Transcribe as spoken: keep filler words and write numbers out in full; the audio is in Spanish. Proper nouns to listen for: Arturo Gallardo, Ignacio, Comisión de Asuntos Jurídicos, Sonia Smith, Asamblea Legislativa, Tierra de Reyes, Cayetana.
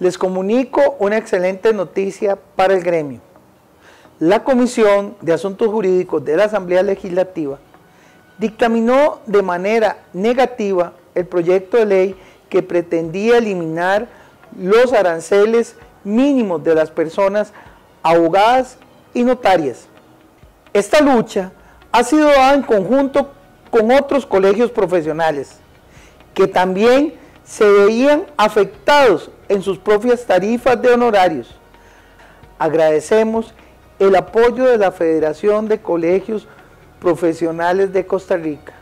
Les comunico una excelente noticia para el gremio. La Comisión de Asuntos Jurídicos de la Asamblea Legislativa dictaminó de manera negativa el proyecto de ley que pretendía eliminar los aranceles mínimos de las personas abogadas y notarias. Esta lucha ha sido dada en conjunto con otros colegios profesionales que también se veían afectados en sus propias tarifas de honorarios. Agradecemos el apoyo de la Federación de Colegios Profesionales de Costa Rica.